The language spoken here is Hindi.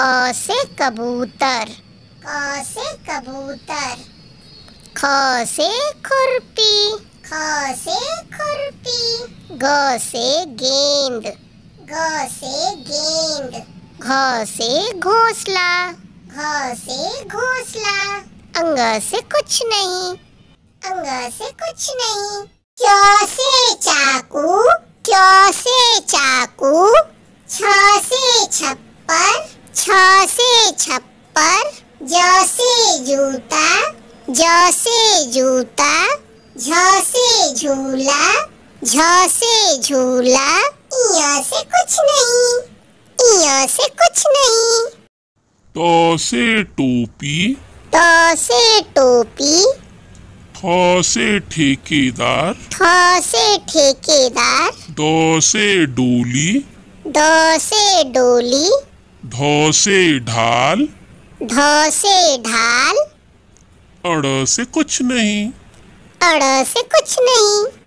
क से कबूतर, क से कबूतर। ख से खुरपी, ख से खुरपी। ग से गेंद, ग से गेंद। घ से घोंसला, घ से घोंसला। अंग से कुछ नहीं, अंग से कुछ नहीं। च से चाकू, च से चाकू। छ से छप्पर, छ से छप्पर। ज से जूता झ से झूला इया से कुछ नहीं। त से टोपी थ से ठेकेदार। द से डोली ढ से ढाल। अड़ से कुछ नहीं, अड़ से कुछ नहीं।